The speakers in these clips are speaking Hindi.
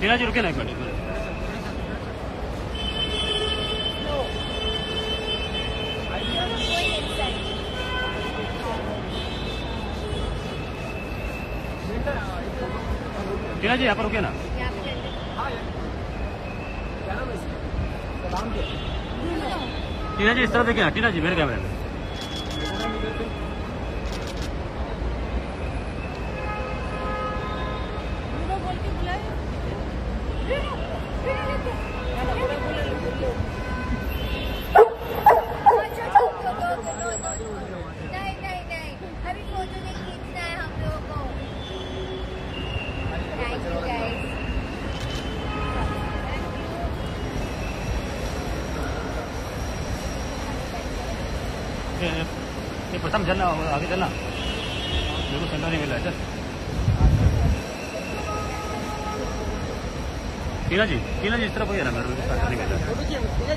टीना जी रुके ना एक मिनट। टीना जी यहाँ पर रुके ना। टीना जी इस तरह देखिए ना, टीना जी मेरे कैमरे में। ये प्रथम चलना आगे चलना मेरे को सेंटर नहीं मिला है। सर टीना जी इस तरफ हो गया ना, मेरे को सेंटर नहीं मिला है। टीना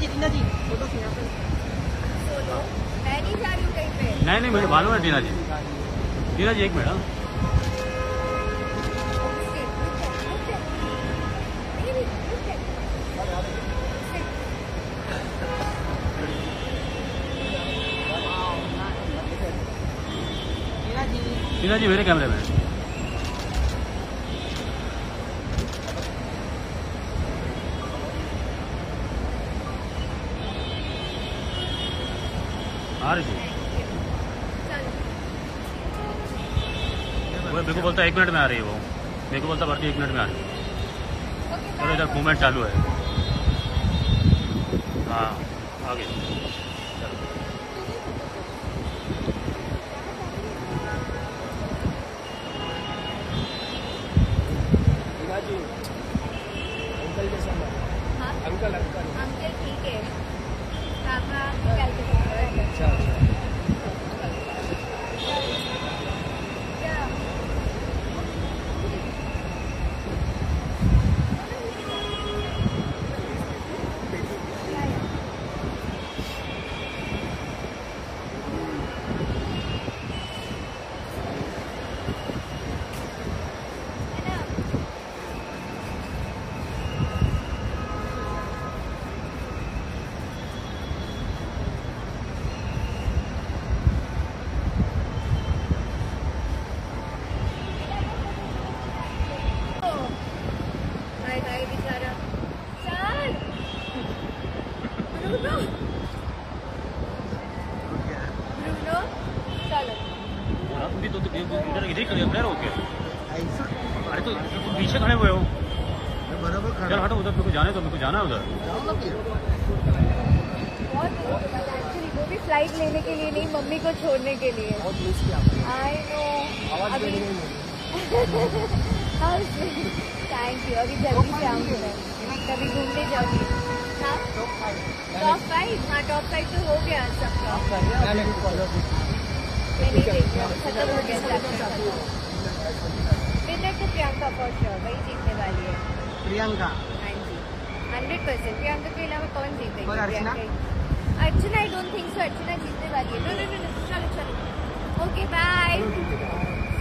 जी नहीं मुझे मालूम है। टीना जी एक मिनट। टीना जी मेरे कैमरे में। वो मेरे को बोलता है 1 मिनट में आ रही है। वो मेरे को बोलता भरती 1 मिनट में आ रही है। चलो इधर मूवमेंट चालू है। हाँ आगे अंकल ठीक है। पापा अच्छा अरे तो पीछे खड़े हुए हो बराबर। हटो उधर, तुमको जाने दो, मेरे को जाना है उधर। वो भी फ्लाइट लेने के लिए नहीं, मम्मी को छोड़ने के लिए। आई नो अभी थैंक यू। अभी जल्दी से आऊँगी मैं, कभी घूमने जाऊँगी। टॉप 5 हाँ टॉप 5 तो हो गया सबका। विनर तो प्रियंका फॉर श्योर, वही जीतने वाली है। प्रियंका हाँ जी 100%। प्रियंका के अलावा कौन जीतेगी? अर्चना आई डोंट थिंक सो अर्चना जीतने वाली है। नो चलो ओके बाय।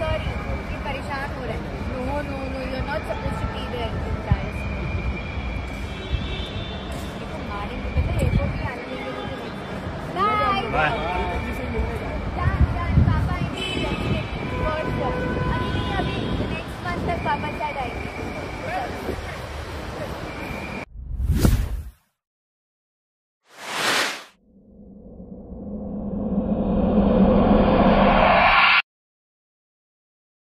सॉरी ये परेशान हो रहा है। No you are not supposed to be there. पापा चाय डाइट।